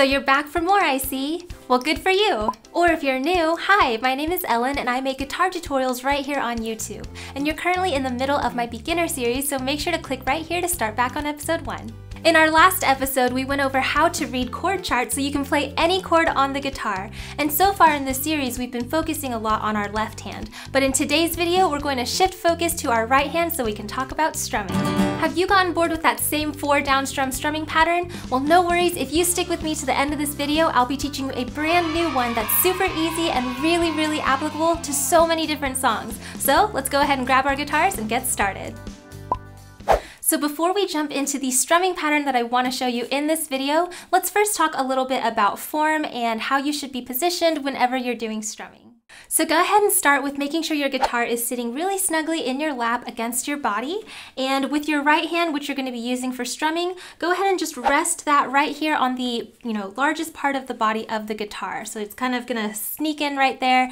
So you're back for more, I see. Well, good for you. Or if you're new, hi, my name is Ellen and I make guitar tutorials right here on YouTube. And you're currently in the middle of my beginner series, so make sure to click right here to start back on episode 1. In our last episode, we went over how to read chord charts so you can play any chord on the guitar. And so far in this series, we've been focusing a lot on our left hand. But in today's video, we're going to shift focus to our right hand so we can talk about strumming. Have you gotten bored with that same 4 down strum strumming pattern? Well, no worries. If you stick with me to the end of this video, I'll be teaching you a brand new one that's super easy and really applicable to so many different songs. So let's go ahead and grab our guitars and get started. So before we jump into the strumming pattern that I want to show you in this video, let's first talk a little bit about form and how you should be positioned whenever you're doing strumming. So go ahead and start with making sure your guitar is sitting really snugly in your lap against your body. And with your right hand, which you're going to be using for strumming, go ahead and just rest that right here on the largest part of the body of the guitar. So it's kind of going to sneak in right there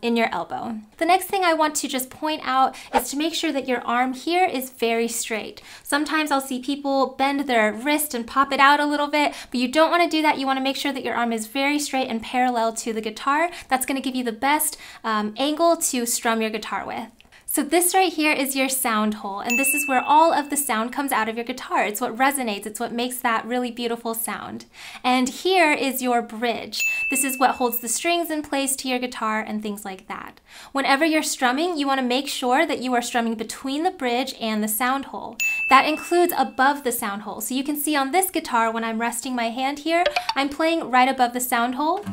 in your elbow. The next thing I want to just point out is to make sure that your arm here is very straight. Sometimes I'll see people bend their wrist and pop it out a little bit, but you don't want to do that. You want to make sure that your arm is very straight and parallel to the guitar. That's going to give you the best angle to strum your guitar with. So this right here is your sound hole, and this is where all of the sound comes out of your guitar. It's what resonates, it's what makes that really beautiful sound. And here is your bridge. This is what holds the strings in place to your guitar and things like that. Whenever you're strumming, you want to make sure that you are strumming between the bridge and the sound hole. That includes above the sound hole. So you can see on this guitar, when I'm resting my hand here, I'm playing right above the sound hole.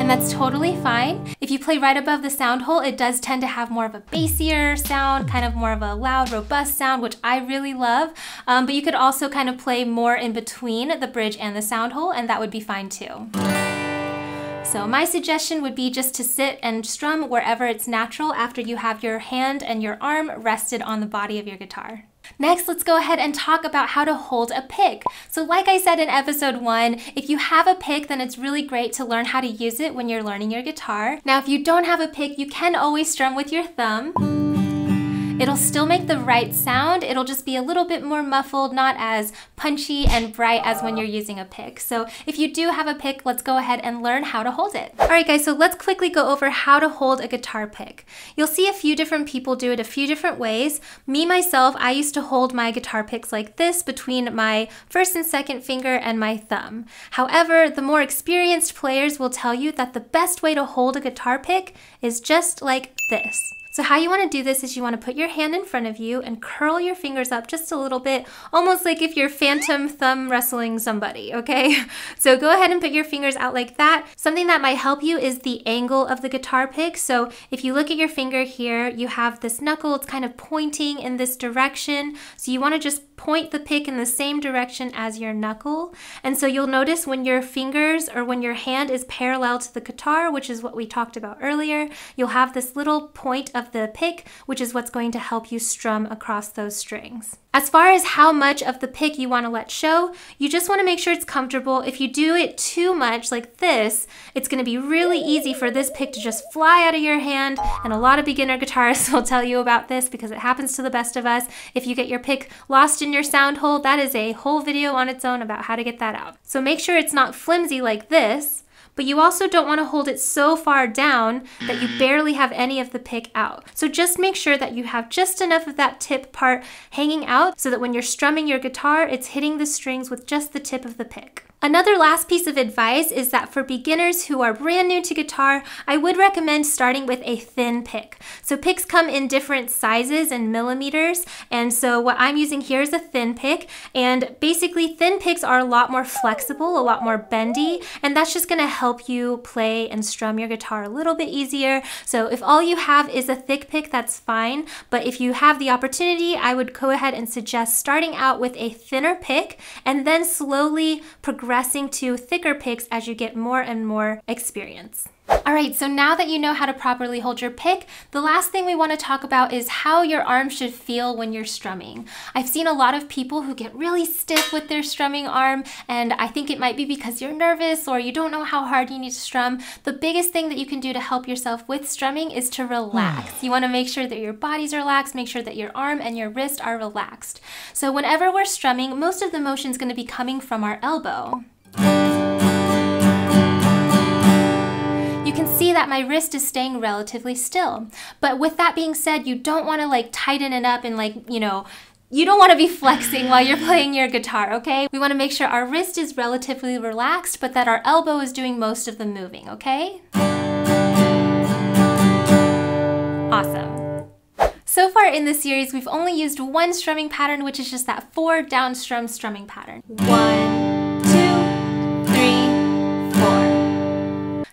And that's totally fine. If you play right above the sound hole, it does tend to have more of a bassier sound, kind of more of a loud, robust sound, which I really love. But you could also kind of play more in between the bridge and the sound hole, and that would be fine too. So my suggestion would be just to sit and strum wherever it's natural after you have your hand and your arm rested on the body of your guitar. Next, let's go ahead and talk about how to hold a pick. So like I said in episode 1, if you have a pick, then it's really great to learn how to use it when you're learning your guitar. Now, if you don't have a pick, you can always strum with your thumb. It'll still make the right sound. It'll just be a little bit more muffled, not as punchy and bright as when you're using a pick. So if you do have a pick, let's go ahead and learn how to hold it. All right, guys, so let's quickly go over how to hold a guitar pick. You'll see a few different people do it a few different ways. Me, myself, I used to hold my guitar picks like this between my first and second finger and my thumb. However, the more experienced players will tell you that the best way to hold a guitar pick is just like this. So how you want to do this is you want to put your hand in front of you and curl your fingers up just a little bit, almost like if you're phantom thumb wrestling somebody, okay? So go ahead and put your fingers out like that. Something that might help you is the angle of the guitar pick. So if you look at your finger here, you have this knuckle, it's kind of pointing in this direction. So you want to just point the pick in the same direction as your knuckle. And so you'll notice when your fingers or when your hand is parallel to the guitar, which is what we talked about earlier, you'll have this little point of the pick, which is what's going to help you strum across those strings. As far as how much of the pick you want to let show, you just want to make sure it's comfortable. If you do it too much like this, it's going to be really easy for this pick to just fly out of your hand, and a lot of beginner guitarists will tell you about this because it happens to the best of us. If you get your pick lost in your sound hole, that is a whole video on its own about how to get that out. So make sure it's not flimsy like this, but you also don't want to hold it so far down that you barely have any of the pick out. So just make sure that you have just enough of that tip part hanging out so that when you're strumming your guitar, it's hitting the strings with just the tip of the pick. Another last piece of advice is that for beginners who are brand new to guitar, I would recommend starting with a thin pick. So picks come in different sizes and millimeters, and so what I'm using here is a thin pick, and basically thin picks are a lot more flexible, a lot more bendy, and that's just going to help you play and strum your guitar a little bit easier. So if all you have is a thick pick, that's fine, but if you have the opportunity, I would go ahead and suggest starting out with a thinner pick and then slowly progressing to thicker picks as you get more and more experience. All right, so now that you know how to properly hold your pick, the last thing we want to talk about is how your arm should feel when you're strumming. I've seen a lot of people who get really stiff with their strumming arm, and I think it might be because you're nervous or you don't know how hard you need to strum. The biggest thing that you can do to help yourself with strumming is to relax. You want to make sure that your body's relaxed, make sure that your arm and your wrist are relaxed. So whenever we're strumming, most of the motion is going to be coming from our elbow. You can see that my wrist is staying relatively still. But with that being said, you don't want to like tighten it up and like, you know, you don't want to be flexing while you're playing your guitar, okay? We want to make sure our wrist is relatively relaxed, but that our elbow is doing most of the moving, okay? Awesome. So far in this series, we've only used one strumming pattern, which is just that 4 down strum strumming pattern. 1, 2, 3, 4.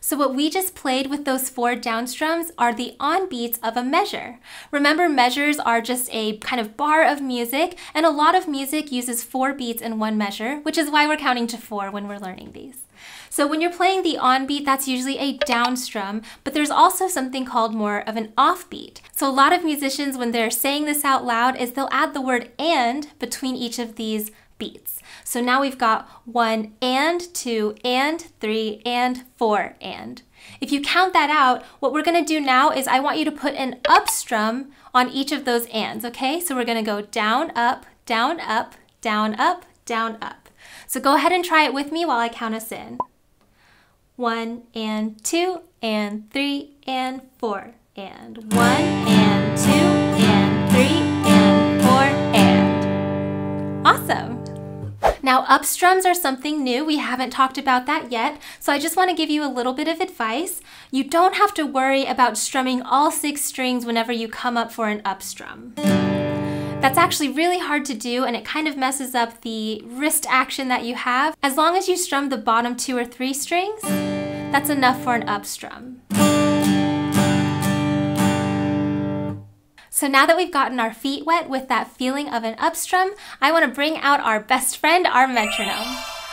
So what we just played with those 4 down strums are the on beats of a measure. Remember, measures are just a kind of bar of music, and a lot of music uses 4 beats in one measure, which is why we're counting to 4 when we're learning these. So when you're playing the on beat, that's usually a down strum, but there's also something called more of an off beat. So a lot of musicians, when they're saying this out loud, is they'll add the word "and" between each of these beats. So now we've got 1 and 2 and 3 and 4 and. If you count that out, what we're going to do now is I want you to put an up strum on each of those ands, okay? So we're going to go down, up, down, up, down, up, down, up. So go ahead and try it with me while I count us in. 1 and 2 and 3 and 4 and. 1 and 2 and 3 and 4 and. Awesome. Now, up strums are something new. We haven't talked about that yet, so I just want to give you a little bit of advice. You don't have to worry about strumming all 6 strings whenever you come up for an up strum. That's actually really hard to do, and it kind of messes up the wrist action that you have. As long as you strum the bottom 2 or 3 strings, that's enough for an up strum. So now that we've gotten our feet wet with that feeling of an up strum, I want to bring out our best friend, our metronome.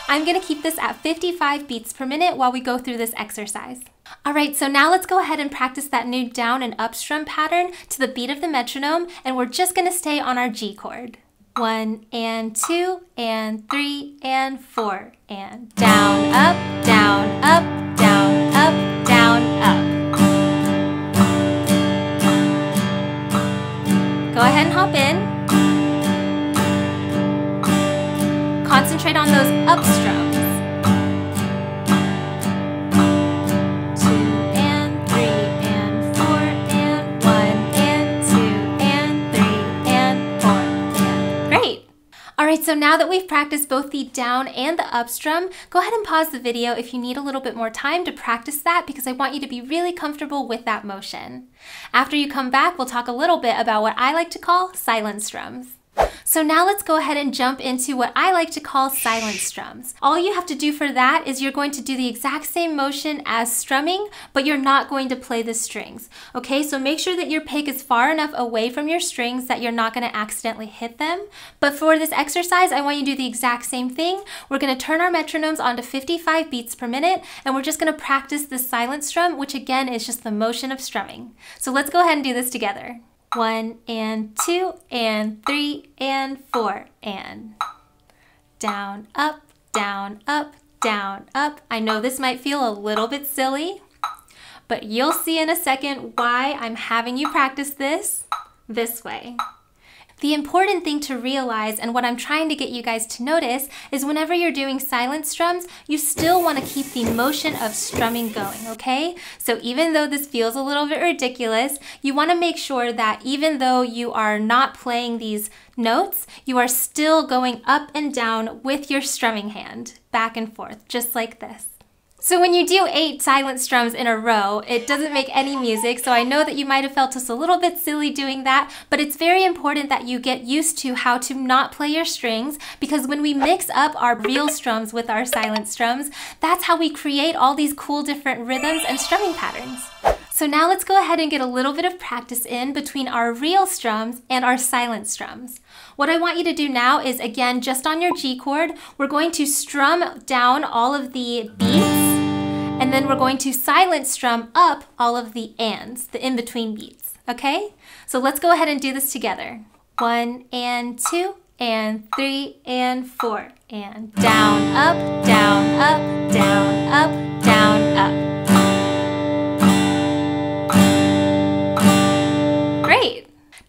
I'm going to keep this at 55 beats per minute while we go through this exercise. All right, so now let's go ahead and practice that new down and up strum pattern to the beat of the metronome, and we're just going to stay on our G chord. 1 and 2 and 3 and 4 and. Down, up, down, up, down, up, down, up. Go ahead and hop in. Concentrate on those up strums. 2 and 3 and 4 and 1 and 2 and 3 and 4 and. Great! Alright, so now that we've practiced both the down and the up strum, go ahead and pause the video if you need a little bit more time to practice that, because I want you to be really comfortable with that motion. After you come back, we'll talk a little bit about what I like to call silent strums. So now let's go ahead and jump into what I like to call silent strums. All you have to do for that is you're going to do the exact same motion as strumming, but you're not going to play the strings. Okay, so make sure that your pick is far enough away from your strings that you're not going to accidentally hit them. But for this exercise, I want you to do the exact same thing. We're going to turn our metronomes onto 55 beats per minute, and we're just going to practice the silent strum, which again is just the motion of strumming. So let's go ahead and do this together. 1 and 2 and 3 and 4 and. Down, up, down, up, down, up. I know this might feel a little bit silly, but you'll see in a second why I'm having you practice this way. The important thing to realize, and what I'm trying to get you guys to notice, is whenever you're doing silent strums, you still want to keep the motion of strumming going, okay? So even though this feels a little bit ridiculous, you want to make sure that even though you are not playing these notes, you are still going up and down with your strumming hand, back and forth, just like this. So when you do 8 silent strums in a row, it doesn't make any music, so I know that you might have felt just a little bit silly doing that, but it's very important that you get used to how to not play your strings, because when we mix up our real strums with our silent strums, that's how we create all these cool different rhythms and strumming patterns. So now let's go ahead and get a little bit of practice in between our real strums and our silent strums. What I want you to do now is, again, just on your G chord, we're going to strum down all of the beats, and then we're going to silent strum up all of the ands, the in-between beats, okay? So let's go ahead and do this together. 1 and 2 and 3 and 4 and. Down, up, down, up, down, up, down, up.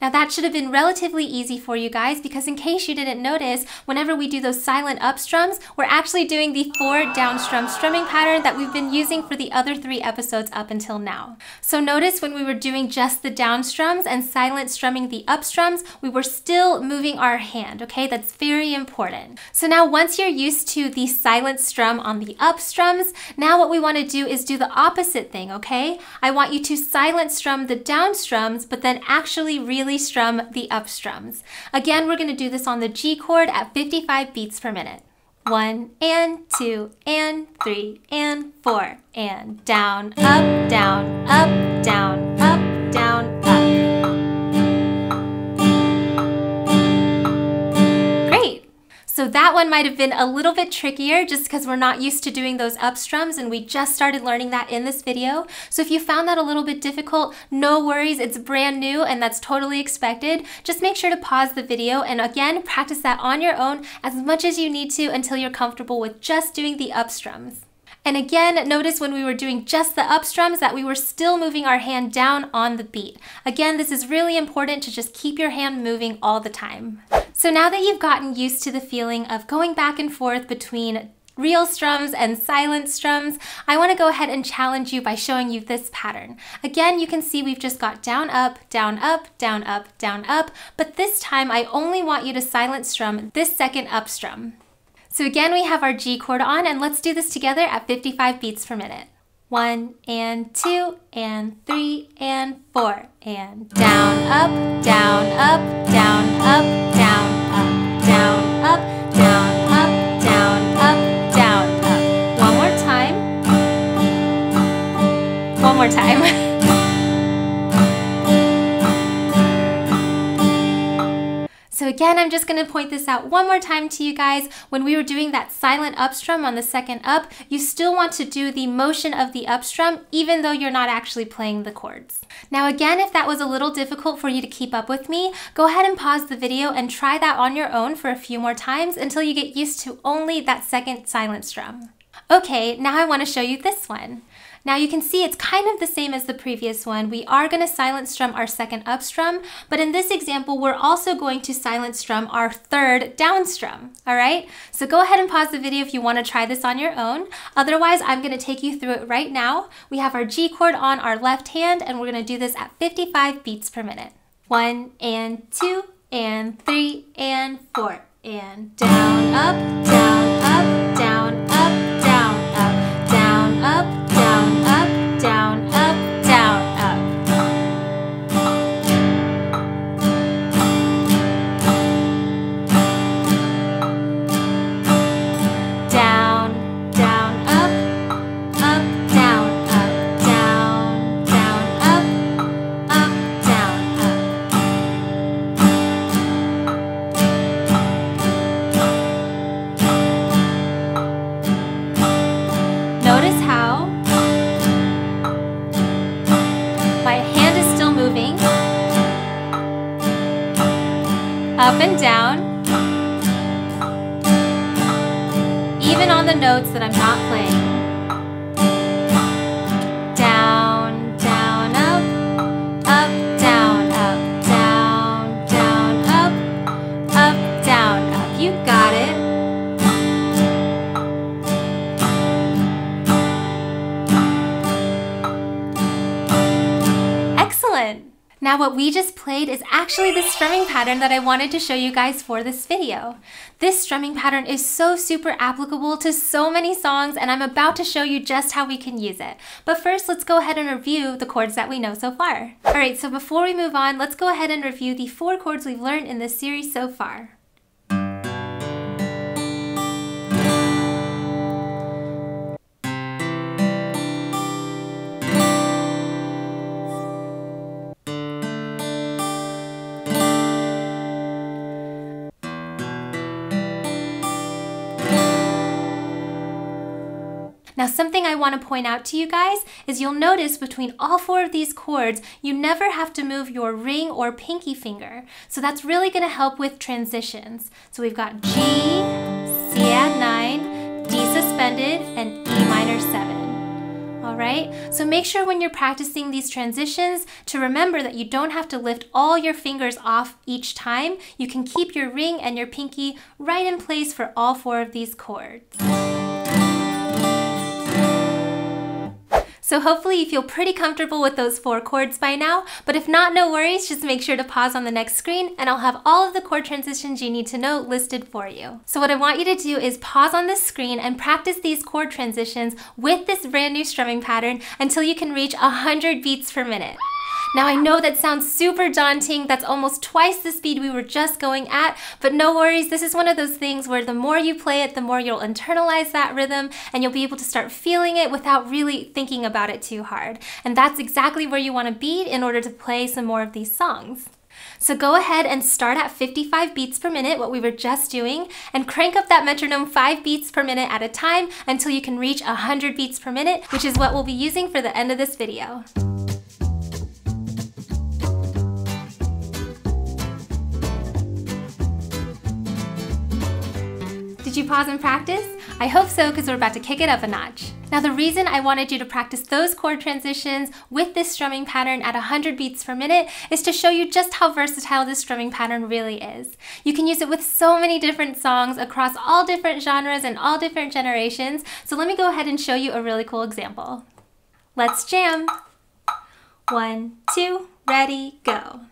Now that should have been relatively easy for you guys, because in case you didn't notice, whenever we do those silent up strums, we're actually doing the 4 down strum strumming pattern that we've been using for the other 3 episodes up until now. So notice when we were doing just the down strums and silent strumming the up strums, we were still moving our hand, okay? That's very important. So now once you're used to the silent strum on the up strums, now what we want to do is do the opposite thing, okay? I want you to silent strum the down strums, but then actually really strum the up strums. Again, we're going to do this on the G chord at 55 beats per minute. 1 and 2 and 3 and 4 and down, up, down, up, down, up, down, up. Great! So that one might have been a little bit trickier just because we're not used to doing those up strums and we just started learning that in this video. So if you found that a little bit difficult, no worries, it's brand new and that's totally expected. Just make sure to pause the video and again, practice that on your own as much as you need to until you're comfortable with just doing the up strums. And again, notice when we were doing just the up strums that we were still moving our hand down on the beat. Again, this is really important to just keep your hand moving all the time. So now that you've gotten used to the feeling of going back and forth between real strums and silent strums, I want to go ahead and challenge you by showing you this pattern. Again, you can see we've just got down, up, down, up, down, up, down, up, but this time I only want you to silent strum this second up strum. So again, we have our G chord on, and let's do this together at 55 beats per minute. 1 and 2 and 3 and 4 and down, up, down, up, down, up, down, up, down, up, down, up, down, up, down, up. One more time. One more time. So again, I'm just going to point this out one more time to you guys. When we were doing that silent up strum on the second up, you still want to do the motion of the up strum, even though you're not actually playing the chords. Now again, if that was a little difficult for you to keep up with me, go ahead and pause the video and try that on your own for a few more times until you get used to only that second silent strum. Okay, now I want to show you this one. Now you can see it's kind of the same as the previous one. We are going to silent strum our second up strum, but in this example, we're also going to silent strum our third down strum, all right? So go ahead and pause the video if you want to try this on your own. Otherwise, I'm going to take you through it right now. We have our G chord on our left hand, and we're going to do this at 55 beats per minute. 1 and 2 and 3 and 4 and down, up, down, up, down, up, down, up, down, up, down, up, down, up. Down, down, up, down, up, down, down, up, down, up. Notice how my hand is still moving, up and down, even on the notes that I'm not playing. Now what we just played is actually the strumming pattern that I wanted to show you guys for this video. This strumming pattern is so super applicable to so many songs, and I'm about to show you just how we can use it. But first, let's go ahead and review the chords that we know so far. All right, so before we move on, let's go ahead and review the 4 chords we've learned in this series so far. Now, something I want to point out to you guys is you'll notice between all 4 of these chords, you never have to move your ring or pinky finger. So that's really going to help with transitions. So we've got G, C add 9, D suspended, and E minor 7. all right? So make sure when you're practicing these transitions to remember that you don't have to lift all your fingers off each time. You can keep your ring and your pinky right in place for all four of these chords. So hopefully you feel pretty comfortable with those four chords by now, but if not, no worries, just make sure to pause on the next screen and I'll have all of the chord transitions you need to know listed for you. So what I want you to do is pause on the screen and practice these chord transitions with this brand new strumming pattern until you can reach 100 beats per minute. Now I know that sounds super daunting, that's almost twice the speed we were just going at, but no worries, this is one of those things where the more you play it, the more you'll internalize that rhythm and you'll be able to start feeling it without really thinking about it too hard. And that's exactly where you want to be in order to play some more of these songs. So go ahead and start at 55 beats per minute, what we were just doing, and crank up that metronome 5 beats per minute at a time until you can reach 100 beats per minute, which is what we'll be using for the end of this video. Did you pause and practice? I hope so, because we're about to kick it up a notch. Now the reason I wanted you to practice those chord transitions with this strumming pattern at 100 beats per minute is to show you just how versatile this strumming pattern really is. You can use it with so many different songs across all different genres and all different generations, so let me go ahead and show you a really cool example. Let's jam. 1, 2, ready, go.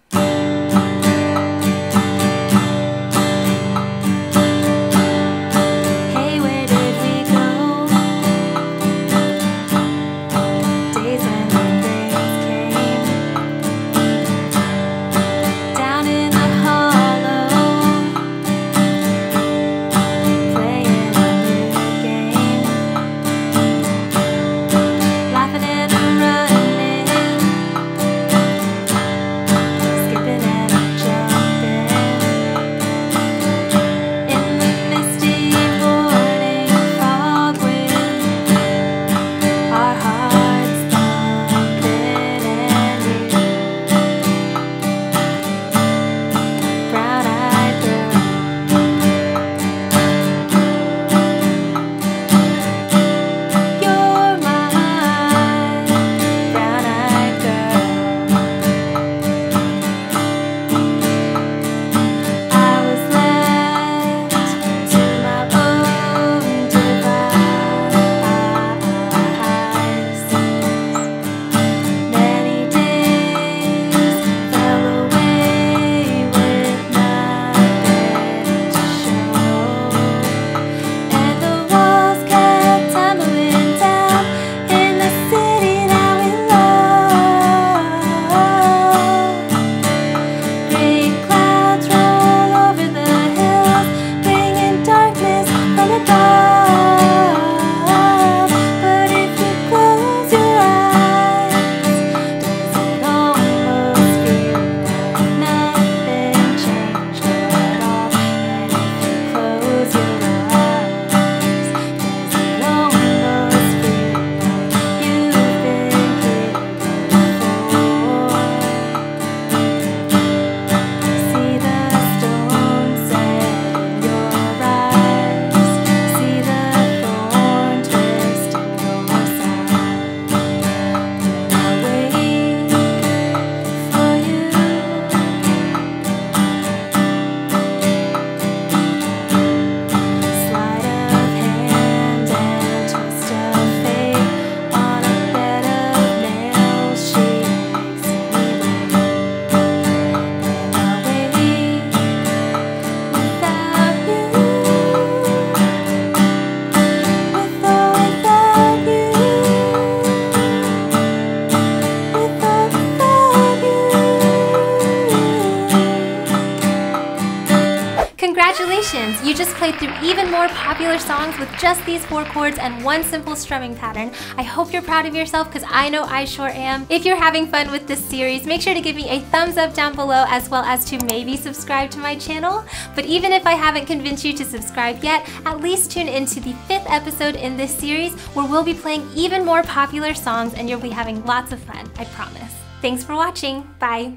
Congratulations! You just played through even more popular songs with just these four chords and one simple strumming pattern. I hope you're proud of yourself, because I know I sure am. If you're having fun with this series, make sure to give me a thumbs up down below, as well as to maybe subscribe to my channel. But even if I haven't convinced you to subscribe yet, at least tune into the 5th episode in this series, where we'll be playing even more popular songs and you'll be having lots of fun, I promise. Thanks for watching. Bye!